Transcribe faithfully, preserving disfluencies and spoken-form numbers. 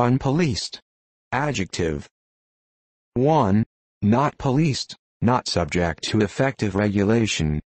Unpoliced. Adjective. one. Not policed, not subject to effective regulation,